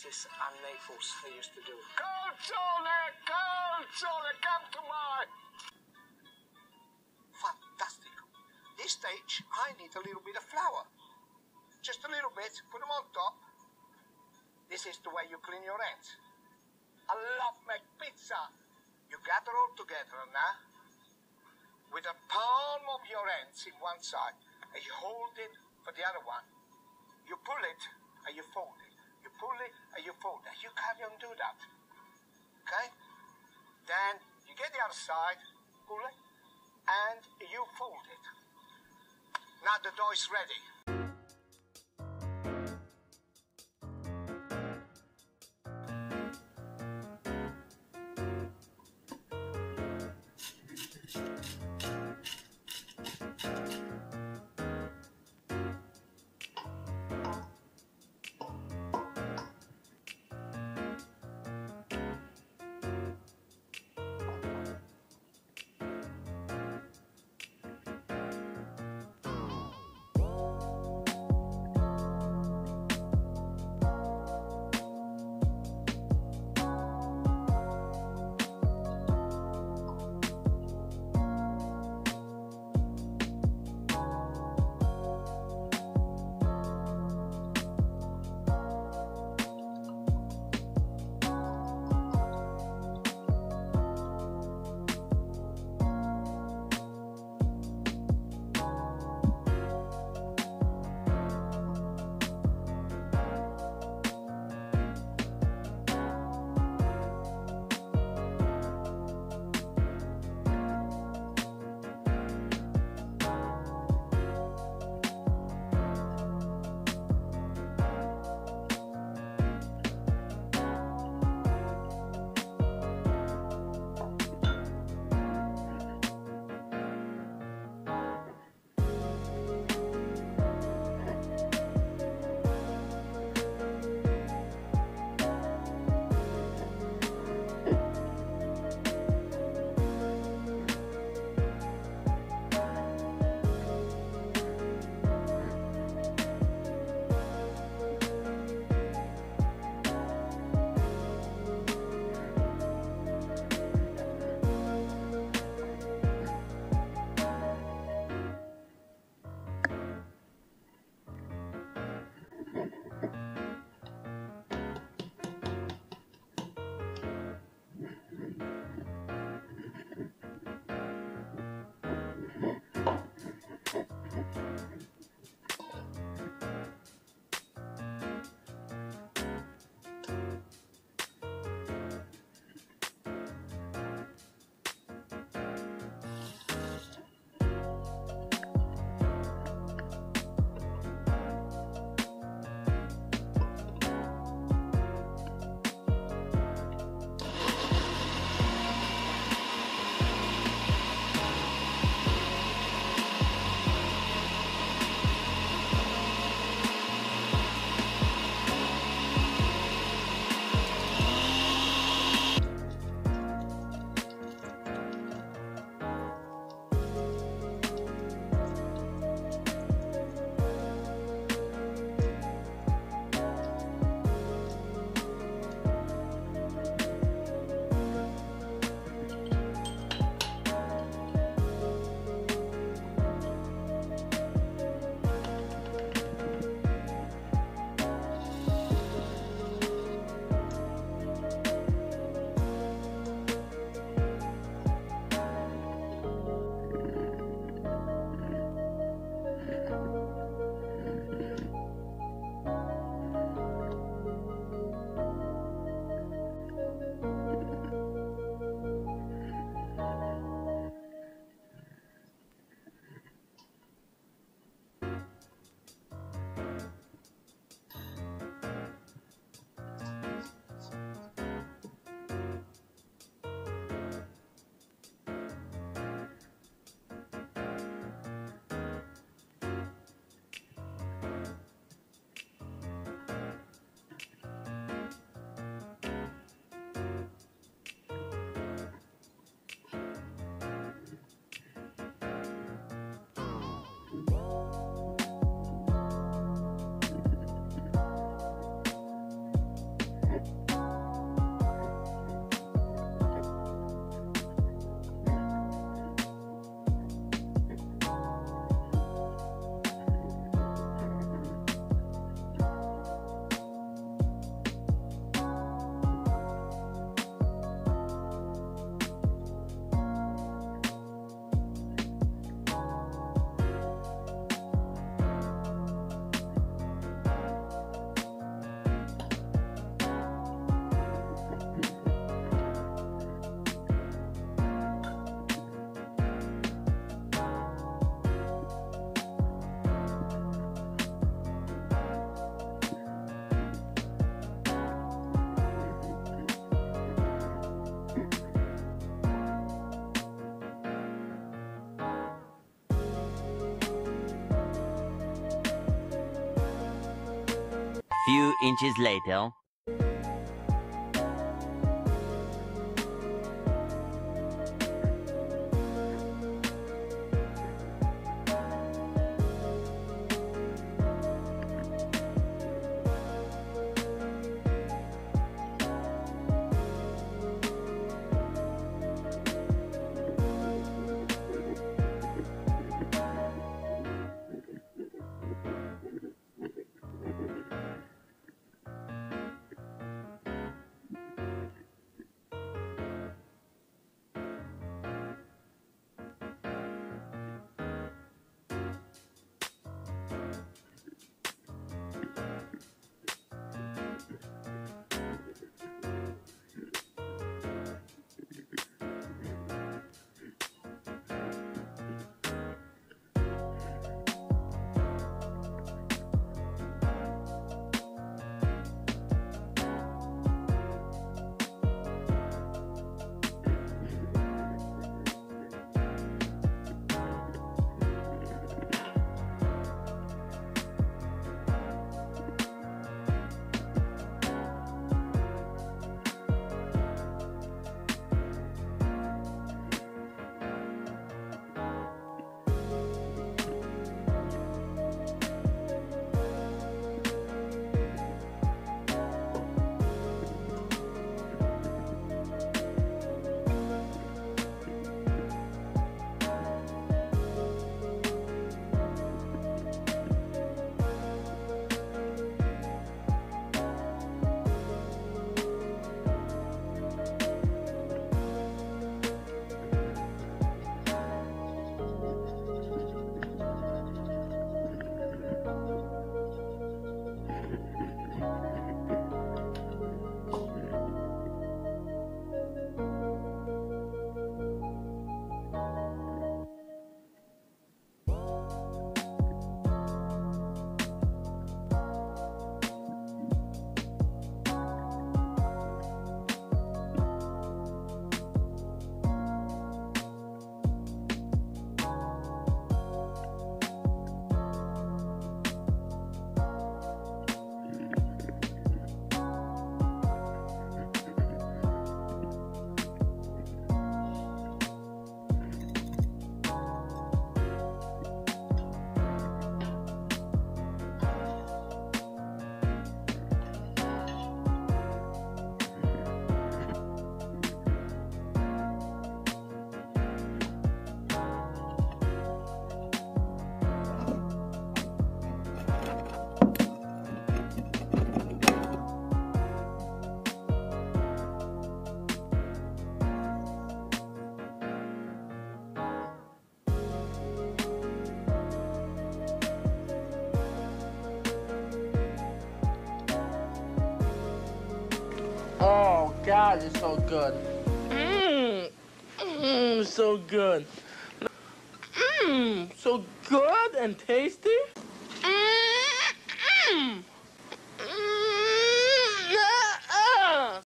scientists and NAFLs they used to do. Go, Sonic, come to my... Fantastic. This stage, I need a little bit of flour. Just a little bit, put them on top. This is the way you clean your hands. I love my pizza. You gather all together now. With the palm of your hands in one side, and you hold it for the other one. You pull it, and you fold it. You pull it, and you fold it. You carry on do that. Okay? Then you get the other side, pull it, and you fold it. Now the dough is ready. few inches later. Oh God, it's so good. So good. So good and tasty.